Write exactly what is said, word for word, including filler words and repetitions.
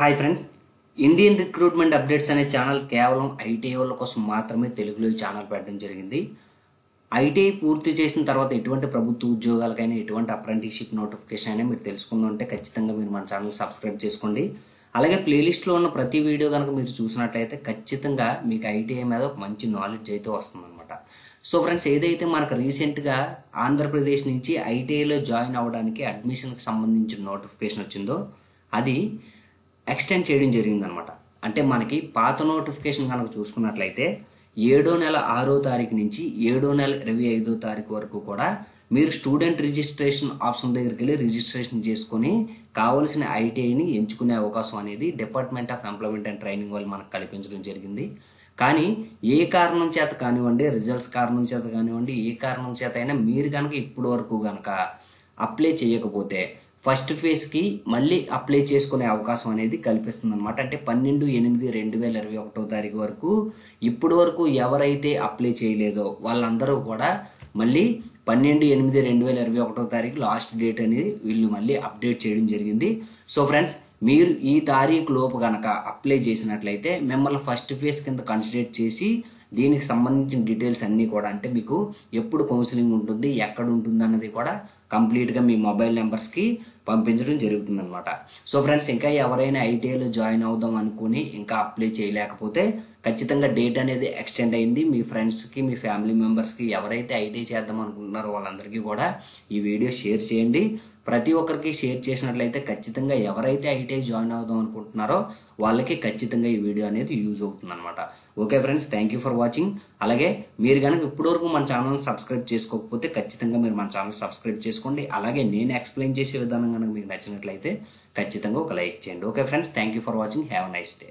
Hi friends, Indian recruitment updates అనే channel కేవలం ITI వాళ్ళ కోసం మాత్రమే తెలుగులో ఈ ఛానల్ పెట్టడం జరిగింది. ఐటీఐ పూర్తి చేసిన తర్వాత ఎటువంటి ప్రభుత్వ ఉద్యోగాలకైనా ఎటువంటి అప్రెంటిస్షిప్ నోటిఫికేషన్ అయినా మీరు తెలుసుకుందంటే ఖచ్చితంగా మీరు మన ఛానల్ సబ్స్క్రైబ్ చేసుకోండి. అలాగే ప్లేలిస్ట్లో ఉన్న ప్రతి వీడియో కనుక మీరు చూసినట్లయితే ఖచ్చితంగా మీకు ఐటీఐ మీద ఒక మంచి నాలెడ్జ్ అయితే వస్తుందన్నమాట. సో ఫ్రెండ్స్, ఏదైతే మనకు రీసెంట్గా ఆంధ్రప్రదేశ్ నుంచి ఐటీఐలో జాయిన్ అవ్వడానికి అడ్మిషన్కి సంబంధించిన నోటిఫికేషన్ వచ్చిందో అది ఎక్స్టెండ్ చేయడం జరిగిందనమాట. అంటే మనకి పాత నోటిఫికేషన్ కనుక చూసుకున్నట్లయితే ఏడో నెల ఆరో తారీఖు నుంచి ఏడో నెల ఇరవై ఐదో తారీఖు వరకు కూడా మీరు స్టూడెంట్ రిజిస్ట్రేషన్ ఆప్షన్ దగ్గరికి వెళ్ళి రిజిస్ట్రేషన్ చేసుకొని కావాల్సిన ఐటీఐని ఎంచుకునే అవకాశం అనేది department of employment and training వాళ్ళు మనకు కల్పించడం జరిగింది. కానీ ఏ కారణం చేత కానివ్వండి, రిజల్ట్స్ కారణం చేత కానివ్వండి, ఏ కారణం చేత అయినా మీరు కనుక ఇప్పటి వరకు కనుక అప్లై చేయకపోతే ఫస్ట్ ఫేజ్కి మళ్ళీ అప్లై చేసుకునే అవకాశం అనేది కల్పిస్తుంది అనమాట. అంటే పన్నెండు ఎనిమిది రెండు వేల ఇరవై ఒకటో తారీఖు వరకు ఇప్పుడు వరకు ఎవరైతే అప్లై చేయలేదో వాళ్ళందరూ కూడా మళ్ళీ పన్నెండు ఎనిమిది రెండు వేల ఇరవై ఒకటో తారీఖు లాస్ట్ డేట్ అనేది వీళ్ళు మళ్ళీ అప్డేట్ చేయడం జరిగింది. సో ఫ్రెండ్స్, మీరు ఈ తారీఖు లోపు కనుక అప్లై చేసినట్లయితే మిమ్మల్ని ఫస్ట్ ఫేజ్ కింద కన్సిడర్ చేసి దీనికి సంబంధించిన డీటెయిల్స్ అన్నీ కూడా, అంటే మీకు ఎప్పుడు కౌన్సిలింగ్ ఉంటుంది, ఎక్కడ ఉంటుంది అన్నది కూడా కంప్లీట్గా మీ మొబైల్ నెంబర్స్కి పంపించడం జరుగుతుంది అనమాట. సో ఫ్రెండ్స్, ఇంకా ఎవరైనా ఐటీఐలో జాయిన్ అవుదాం అనుకుని ఇంకా అప్లై చేయలేకపోతే ఖచ్చితంగా డేట్ అనేది ఎక్స్టెండ్ అయింది. మీ ఫ్రెండ్స్కి, మీ ఫ్యామిలీ మెంబర్స్కి ఎవరైతే ఐటీఐ చేద్దాం అనుకుంటున్నారో వాళ్ళందరికీ కూడా ఈ వీడియో షేర్ చేయండి. ప్రతి ఒక్కరికి షేర్ చేసినట్లయితే ఖచ్చితంగా ఎవరైతే ఐటీఐ జాయిన్ అవుదాం అనుకుంటున్నారో వాళ్ళకి ఖచ్చితంగా ఈ వీడియో అనేది యూజ్ అవుతుంది అనమాట. Okay friends, thank you for watching. అలాగే మీరు కనుక ఇప్పటివరకు మన ఛానల్ని సబ్స్క్రైబ్ చేసుకోకపోతే ఖచ్చితంగా మీరు మన ఛానల్ సబ్స్క్రైబ్ చేసుకోండి. అలాగే నేను ఎక్స్ప్లెయిన్ చేసే విధానం కనుక మీకు నచ్చినట్లయితే ఖచ్చితంగా ఒక లైక్ చేయండి. Okay friends, thank you for watching. Have a nice day.